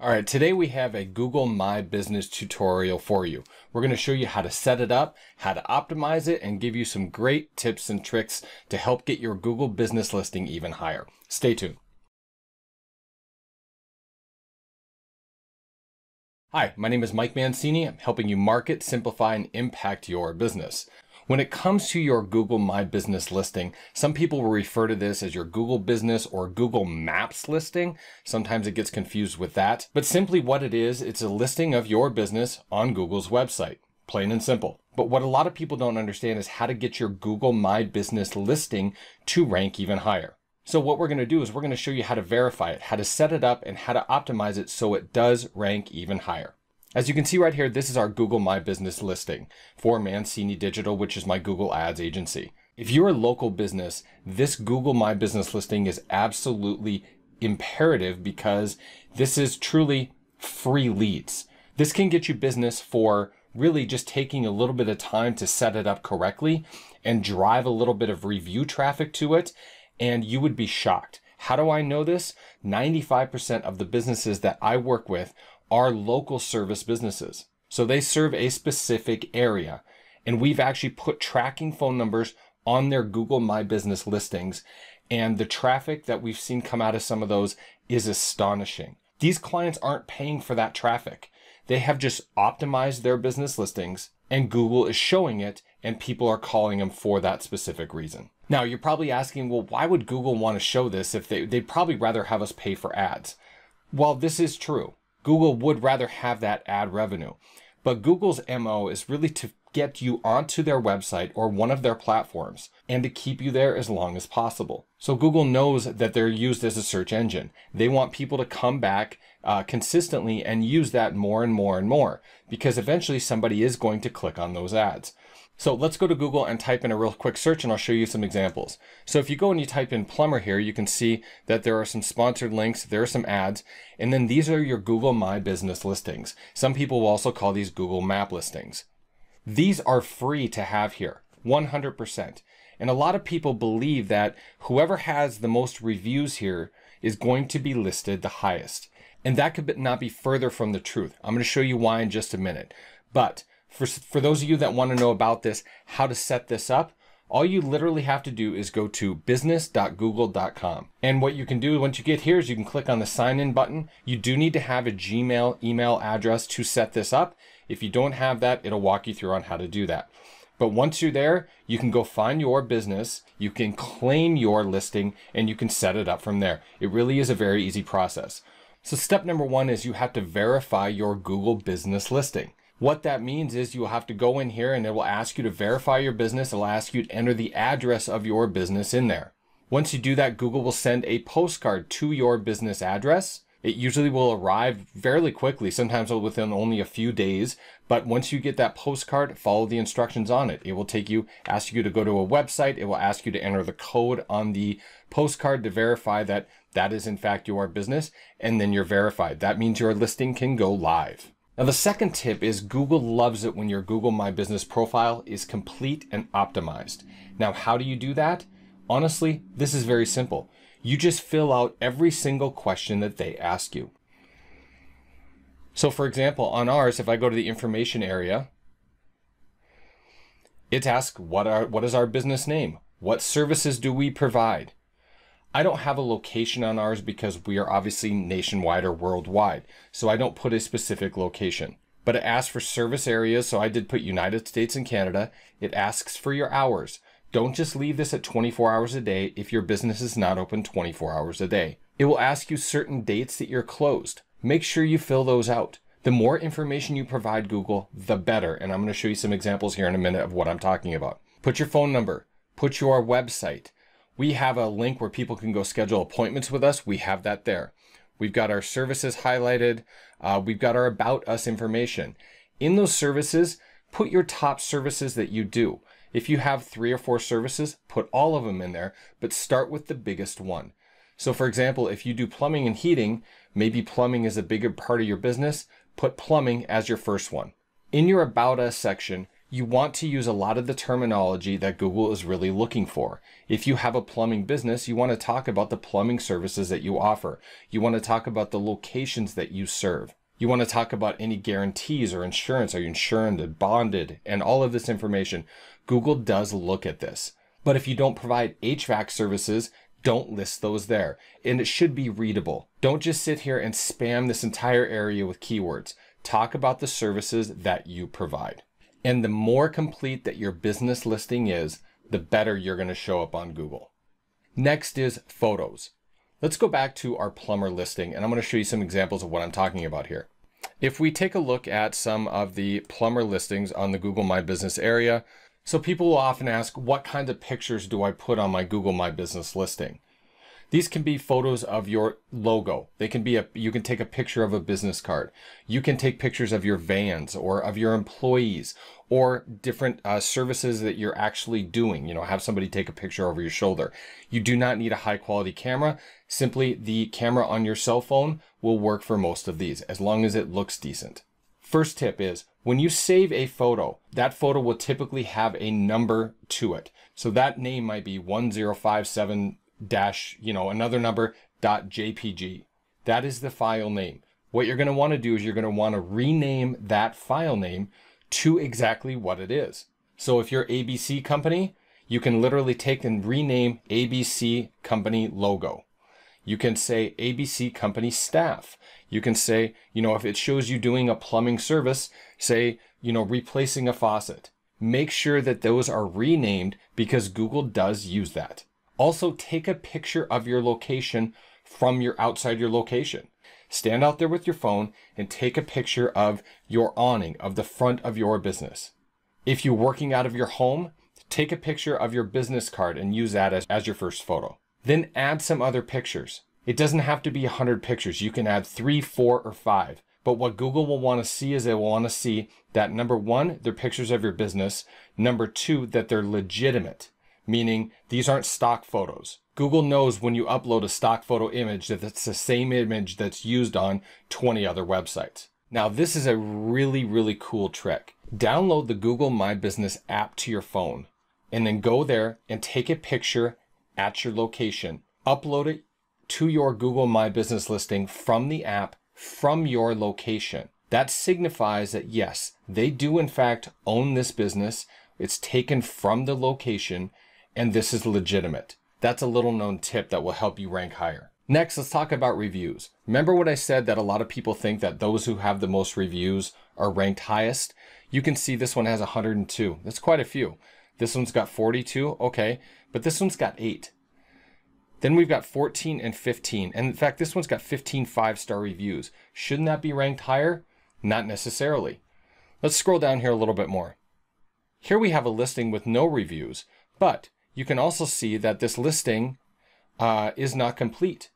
All right, today we have a Google My Business tutorial for you. We're going to show you how to set it up, how to optimize it, and give you some great tips and tricks to help get your Google business listing even higher. Stay tuned. Hi, my name is Mike Mancini. I'm helping you market, simplify, and impact your business. When it comes to your Google My Business listing, some people will refer to this as your Google Business or Google Maps listing. Sometimes it gets confused with that, but simply what it is, it's a listing of your business on Google's website, plain and simple. But what a lot of people don't understand is how to get your Google My Business listing to rank even higher. So what we're going to do is we're going to show you how to verify it, how to set it up, and how to optimize it so it does rank even higher. As you can see right here, this is our Google My Business listing for Mancini Digital, which is my Google Ads agency. If you're a local business, this Google My Business listing is absolutely imperative because this is truly free leads. This can get you business for really just taking a little bit of time to set it up correctly and drive a little bit of review traffic to it, and you would be shocked. How do I know this? 95% of the businesses that I work with are local service businesses. So they serve a specific area, and we've actually put tracking phone numbers on their Google My Business listings, and the traffic that we've seen come out of some of those is astonishing. These clients aren't paying for that traffic. They have just optimized their business listings, and Google is showing it, and people are calling them for that specific reason. Now, you're probably asking, well, why would Google want to show this if they'd probably rather have us pay for ads? Well, this is true. Google would rather have that ad revenue, but Google's MO is really to get you onto their website or one of their platforms and to keep you there as long as possible. So Google knows that they're used as a search engine. They want people to come back consistently and use that more and more and more, because eventually somebody is going to click on those ads. So let's go to Google and type in a real quick search, and I'll show you some examples. So if you go and you type in plumber here, you can see that there are some sponsored links, there are some ads, and then these are your Google My Business listings. Some people will also call these Google Map listings. These are free to have here, 100%. And a lot of people believe that whoever has the most reviews here is going to be listed the highest. And that could not be further from the truth. I'm going to show you why in just a minute. But for those of you that want to know about this, how to set this up, all you literally have to do is go to business.google.com. And what you can do once you get here is you can click on the sign in button. You do need to have a Gmail email address to set this up. If you don't have that, it'll walk you through on how to do that. But once you're there, you can go find your business, you can claim your listing, and you can set it up from there. It really is a very easy process. So step number one is you have to verify your Google business listing. What that means is you'll have to go in here and it will ask you to verify your business. It'll ask you to enter the address of your business in there. Once you do that, Google will send a postcard to your business address. It usually will arrive fairly quickly, sometimes within only a few days. But once you get that postcard, follow the instructions on it. It will take you, ask you to go to a website. It will ask you to enter the code on the postcard to verify that that is in fact your business. And then you're verified. That means your listing can go live. Now, the second tip is Google loves it when your Google My Business profile is complete and optimized. Now, how do you do that? Honestly, this is very simple. You just fill out every single question that they ask you. So for example, on ours, if I go to the information area, it asks, what is our business name? What services do we provide? I don't have a location on ours because we are obviously nationwide or worldwide, so I don't put a specific location. But it asks for service areas, so I did put United States and Canada. It asks for your hours. Don't just leave this at 24 hours a day if your business is not open 24 hours a day. It will ask you certain dates that you're closed. Make sure you fill those out. The more information you provide Google, the better. And I'm going to show you some examples here in a minute of what I'm talking about. Put your phone number. Put your website. We have a link where people can go schedule appointments with us. We have that there. We've got our services highlighted. We've got our About Us information. In those services, put your top services that you do. If you have 3 or 4 services, put all of them in there, but start with the biggest one. So for example, if you do plumbing and heating, maybe plumbing is a bigger part of your business, put plumbing as your first one. In your About Us section, you want to use a lot of the terminology that Google is really looking for. If you have a plumbing business, you want to talk about the plumbing services that you offer. You want to talk about the locations that you serve. You want to talk about any guarantees or insurance. Are you insured, bonded, and all of this information? Google does look at this. But if you don't provide HVAC services, don't list those there. And it should be readable. Don't just sit here and spam this entire area with keywords. Talk about the services that you provide. And the more complete that your business listing is, the better you're going to show up on Google. Next is photos. Let's go back to our plumber listing, and I'm going to show you some examples of what I'm talking about here. If we take a look at some of the plumber listings on the Google My Business area, so people will often ask, what kinds of pictures do I put on my Google My Business listing? These can be photos of your logo. They can be you can take a picture of a business card. You can take pictures of your vans or of your employees or different services that you're actually doing. You know, have somebody take a picture over your shoulder. You do not need a high quality camera. Simply the camera on your cell phone will work for most of these as long as it looks decent. First tip is when you save a photo, that photo will typically have a number to it. So that name might be 1057 another number .jpg. That is the file name. What you're going to want to do is you're going to want to rename that file name to exactly what it is. So if you're ABC Company, you can literally take and rename ABC Company logo. You can say ABC Company staff. You can say, you know, if it shows you doing a plumbing service, say, you know, replacing a faucet. Make sure that those are renamed because Google does use that. Also, take a picture of your location from your outside your location. Stand out there with your phone and take a picture of your awning, of the front of your business. If you're working out of your home, take a picture of your business card and use that as your first photo. Then add some other pictures. It doesn't have to be 100 pictures. You can add 3, 4, or 5. But what Google will want to see is they will want to see that number one, they're pictures of your business. Number two, that they're legitimate. Meaning these aren't stock photos. Google knows when you upload a stock photo image that it's the same image that's used on 20 other websites. Now this is a really, really cool trick. Download the Google My Business app to your phone and then go there and take a picture at your location. Upload it to your Google My Business listing from the app, from your location. That signifies that yes, they do in fact own this business. It's taken from the location. And this is legitimate. That's a little known tip that will help you rank higher. Next, let's talk about reviews. Remember what I said that a lot of people think that those who have the most reviews are ranked highest? You can see this one has 102. That's quite a few. This one's got 42, okay, but this one's got 8. Then we've got 14 and 15. And in fact, this one's got 15 5-star reviews. Shouldn't that be ranked higher? Not necessarily. Let's scroll down here a little bit more. Here we have a listing with no reviews, but you can also see that this listing is not complete.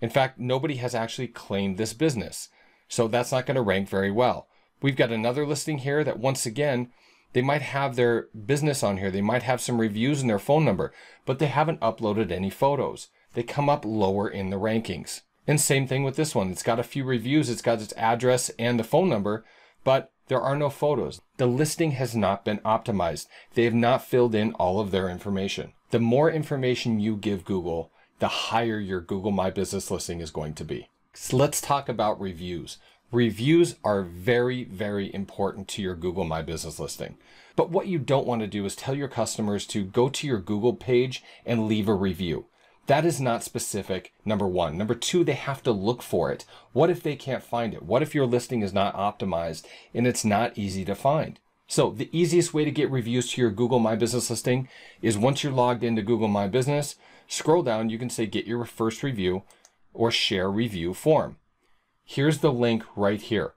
In fact, nobody has actually claimed this business. So that's not going to rank very well. We've got another listing here that once again, they might have their business on here. They might have some reviews and their phone number, but they haven't uploaded any photos. They come up lower in the rankings. And same thing with this one. It's got a few reviews. It's got its address and the phone number, but there are no photos. The listing has not been optimized. They have not filled in all of their information. The more information you give Google, the higher your Google My Business listing is going to be. So let's talk about reviews. Reviews are very, very important to your Google My Business listing. But what you don't want to do is tell your customers to go to your Google page and leave a review. That is not specific, number one. Number two, they have to look for it. What if they can't find it? What if your listing is not optimized and it's not easy to find? So the easiest way to get reviews to your Google My Business listing is once you're logged into Google My Business, scroll down, you can say get your first review or share review form. Here's the link right here.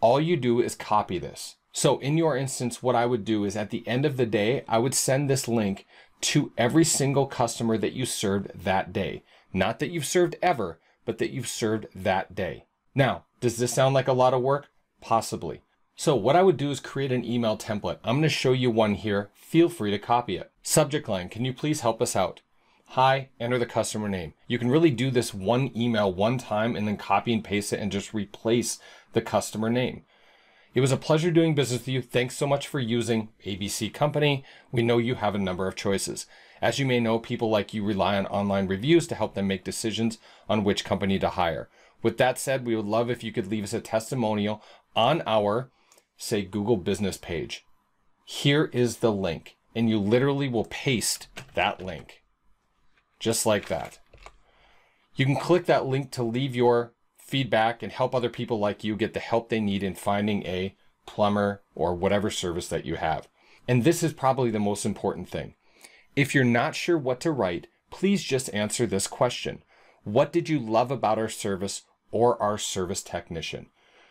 All you do is copy this. So in your instance, what I would do is at the end of the day, I would send this link to every single customer that you served that day. Not that you've served ever, but that you've served that day. Now, does this sound like a lot of work? Possibly. So what I would do is create an email template. I'm going to show you one here. Feel free to copy it. Subject line, can you please help us out? Hi, enter the customer name. You can really do this one email one time and then copy and paste it and just replace the customer name. It was a pleasure doing business with you. Thanks so much for using ABC Company. We know you have a number of choices. As you may know, people like you rely on online reviews to help them make decisions on which company to hire. With that said, we would love if you could leave us a testimonial on our, say, Google business page. Here is the link, and you literally will paste that link, just like that. You can click that link to leave your feedback and help other people like you get the help they need in finding a plumber or whatever service that you have. And this is probably the most important thing. If you're not sure what to write, please just answer this question. What did you love about our service or our service technician?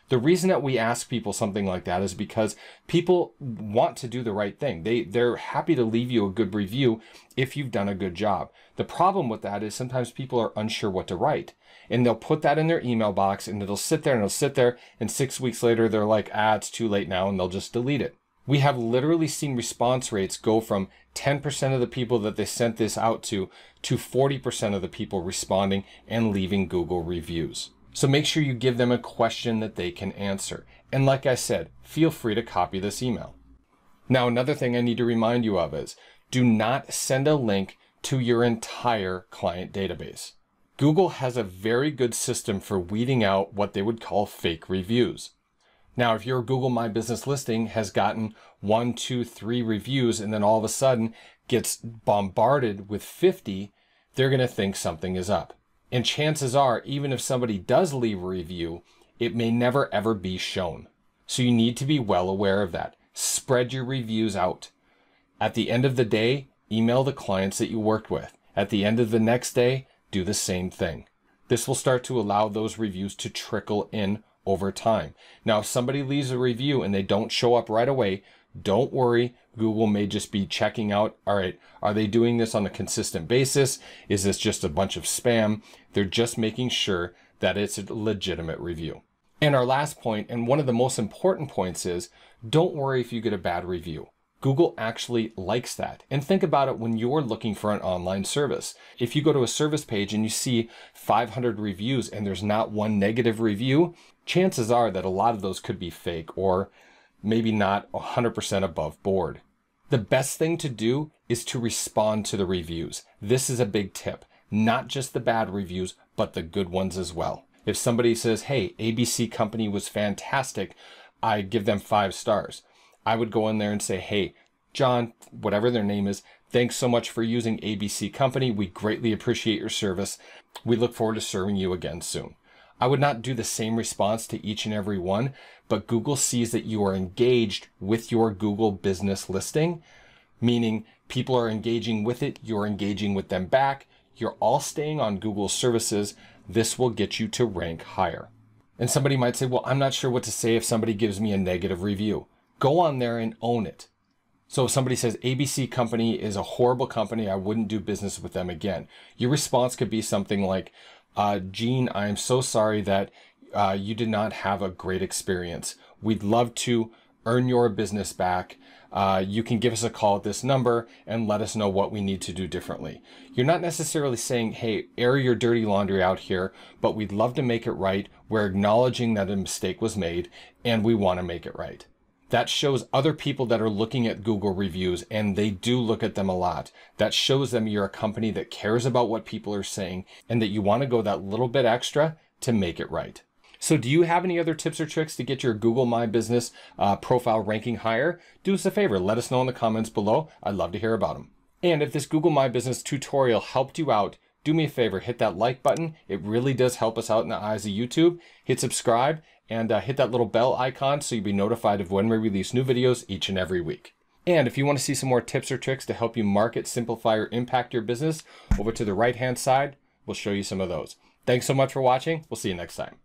The reason that we ask people something like that is because people want to do the right thing. They're happy to leave you a good review if you've done a good job. The problem with that is sometimes people are unsure what to write, and they'll put that in their email box, and it'll sit there, and 6 weeks later they're like, ah, it's too late now, and they'll just delete it. We have literally seen response rates go from 10% of the people that they sent this out to 40% of the people responding and leaving Google reviews. So make sure you give them a question that they can answer. And like I said, feel free to copy this email. Now, another thing I need to remind you of is do not send a link to your entire client database. Google has a very good system for weeding out what they would call fake reviews. Now, if your Google My Business listing has gotten 1, 2, 3 reviews and then all of a sudden gets bombarded with 50, they're going to think something is up. And chances are, even if somebody does leave a review, it may never ever be shown. So you need to be well aware of that. Spread your reviews out. At the end of the day, email the clients that you worked with. At the end of the next day, do the same thing. This will start to allow those reviews to trickle in over time. Now, if somebody leaves a review and they don't show up right away, don't worry. Google may just be checking out, all right, are they doing this on a consistent basis? Is this just a bunch of spam? They're just making sure that it's a legitimate review. And our last point, and one of the most important points, is don't worry if you get a bad review. Google actually likes that. And think about it when you're looking for an online service. If you go to a service page and you see 500 reviews and there's not one negative review, chances are that a lot of those could be fake or maybe not 100% above board. The best thing to do is to respond to the reviews. This is a big tip, not just the bad reviews, but the good ones as well. If somebody says, hey, ABC Company was fantastic, I give them 5 stars. I would go in there and say, hey, John, whatever their name is, thanks so much for using ABC Company. We greatly appreciate your service. We look forward to serving you again soon. I would not do the same response to each and every one, but Google sees that you are engaged with your Google business listing, meaning people are engaging with it, you're engaging with them back, you're all staying on Google services. This will get you to rank higher. And somebody might say, well, I'm not sure what to say if somebody gives me a negative review. Go on there and own it. So if somebody says ABC Company is a horrible company, I wouldn't do business with them again. Your response could be something like, Gene, I am so sorry that you did not have a great experience. We'd love to earn your business back. You can give us a call at this number and let us know what we need to do differently. You're not necessarily saying, hey, air your dirty laundry out here, but we'd love to make it right. We're acknowledging that a mistake was made and we want to make it right. That shows other people that are looking at Google reviews, and they do look at them a lot. That shows them you're a company that cares about what people are saying and that you want to go that little bit extra to make it right. So do you have any other tips or tricks to get your Google My Business profile ranking higher? Do us a favor. Let us know in the comments below. I'd love to hear about them. And if this Google My Business tutorial helped you out, do me a favor, hit that like button. It really does help us out in the eyes of YouTube. Hit subscribe and hit that little bell icon so you'll be notified of when we release new videos each and every week. And if you want to see some more tips or tricks to help you market, simplify, or impact your business, over to the right-hand side, we'll show you some of those. Thanks so much for watching. We'll see you next time.